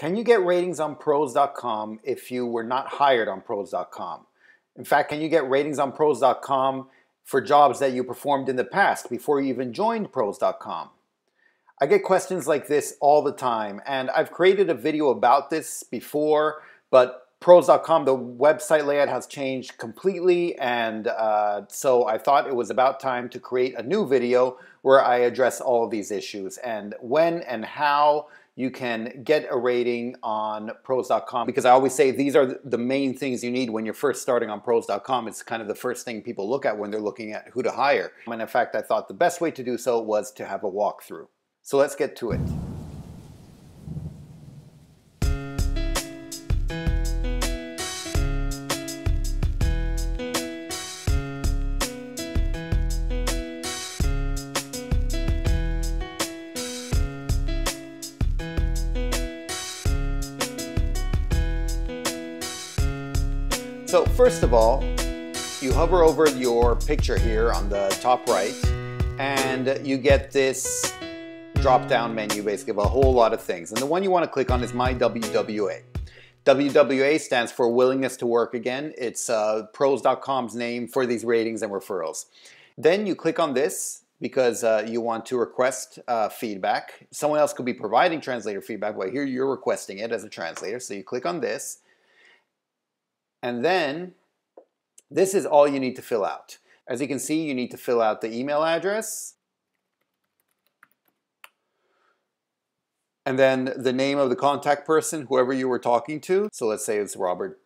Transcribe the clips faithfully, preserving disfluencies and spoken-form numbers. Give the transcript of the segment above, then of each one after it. Can you get ratings on Proz dot com if you were not hired on Proz dot com? In fact, can you get ratings on Proz dot com for jobs that you performed in the past before you even joined Proz dot com? I get questions like this all the time, and I've created a video about this before, but Proz dot com, the website layout has changed completely, and uh, so I thought it was about time to create a new video where I address all of these issues and when and how you can get a rating on Proz dot com, because I always say these are the main things you need when you're first starting on Proz dot com. It's kind of the first thing people look at when they're looking at who to hire. And in fact, I thought the best way to do so was to have a walkthrough. So let's get to it. So first of all, you hover over your picture here on the top right, and you get this drop-down menu basically of a whole lot of things. And the one you want to click on is My W W A. W W A stands for Willingness to Work again. It's uh, Proz dot com's name for these ratings and referrals. Then you click on this because uh, you want to request uh, feedback. Someone else could be providing translator feedback, but here you're requesting it as a translator. So you click on this. And then this is all you need to fill out. As you can see, you need to fill out the email address, and then the name of the contact person, whoever you were talking to. So let's say it's Robert.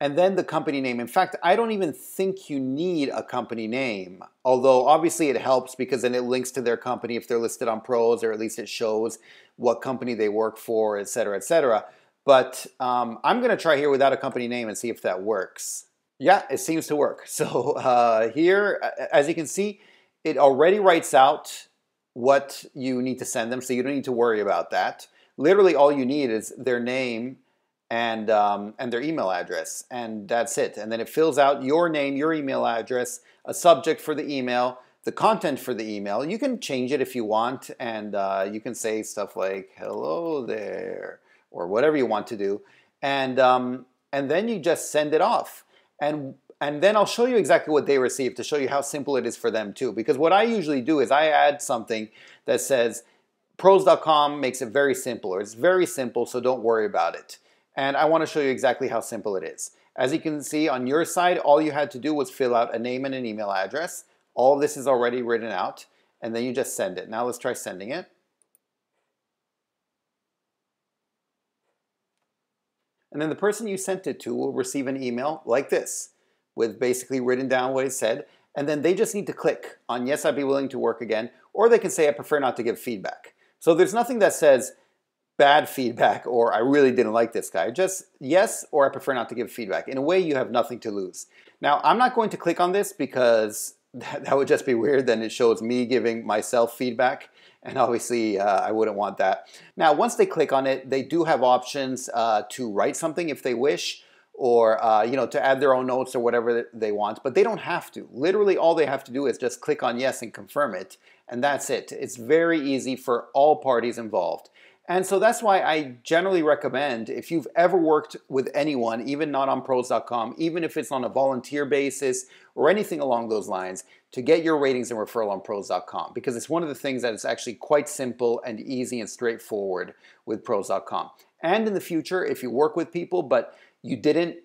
And then the company name. In fact, I don't even think you need a company name, although obviously it helps because then it links to their company if they're listed on Proz, or at least it shows what company they work for, et cetera, et cetera. But um, I'm gonna try here without a company name and see if that works. Yeah, it seems to work. So uh, here, as you can see, it already writes out what you need to send them, so you don't need to worry about that. Literally all you need is their name and, um, and their email address, and that's it. And then it fills out your name, your email address, a subject for the email, the content for the email. You can change it if you want, and uh, you can say stuff like, hello there, or whatever you want to do, and um, and then you just send it off. And, and then I'll show you exactly what they receive to show you how simple it is for them too, because what I usually do is I add something that says, Proz dot com makes it very simple, or it's very simple, so don't worry about it. And I wanna show you exactly how simple it is. As you can see on your side, all you had to do was fill out a name and an email address. All of this is already written out, and then you just send it. Now let's try sending it. And then the person you sent it to will receive an email like this, with basically written down what it said, and then they just need to click on yes, I'd be willing to work again, or they can say I prefer not to give feedback. So there's nothing that says bad feedback or I really didn't like this guy, just yes or I prefer not to give feedback. In a way you have nothing to lose. Now I'm not going to click on this because that would just be weird, then it shows me giving myself feedback, and obviously uh, I wouldn't want that. Now once they click on it, they do have options uh, to write something if they wish, or uh, you know, to add their own notes or whatever they want, but they don't have to. Literally all they have to do is just click on yes and confirm it, and that's it. It's very easy for all parties involved. And so that's why I generally recommend, if you've ever worked with anyone, even not on Proz dot com, even if it's on a volunteer basis or anything along those lines, to get your ratings and referral on Proz dot com, because it's one of the things that is actually quite simple and easy and straightforward with Proz dot com. And in the future, if you work with people but you didn't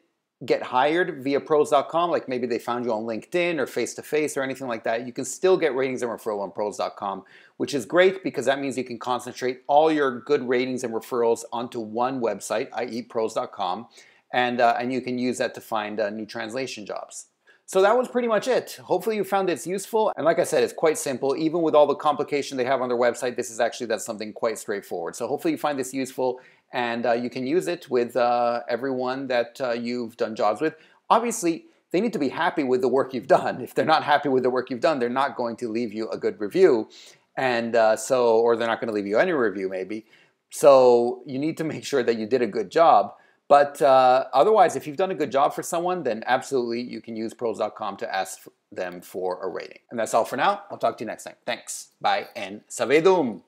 get hired via Proz dot com, like maybe they found you on LinkedIn or face-to-face or anything like that, you can still get ratings and referral on Proz dot com, which is great because that means you can concentrate all your good ratings and referrals onto one website, that is Proz dot com, and, uh, and you can use that to find uh, new translation jobs. So that was pretty much it. Hopefully you found it's useful, and like I said, it's quite simple. Even with all the complication they have on their website, this is actually that's something quite straightforward. So hopefully you find this useful, and uh, you can use it with uh, everyone that uh, you've done jobs with. Obviously, they need to be happy with the work you've done. If they're not happy with the work you've done, they're not going to leave you a good review, and uh, so, or they're not going to leave you any review maybe. So you need to make sure that you did a good job. But uh, otherwise, if you've done a good job for someone, then absolutely you can use Proz dot com to ask them for a rating. And that's all for now. I'll talk to you next time. Thanks. Bye and Savedum.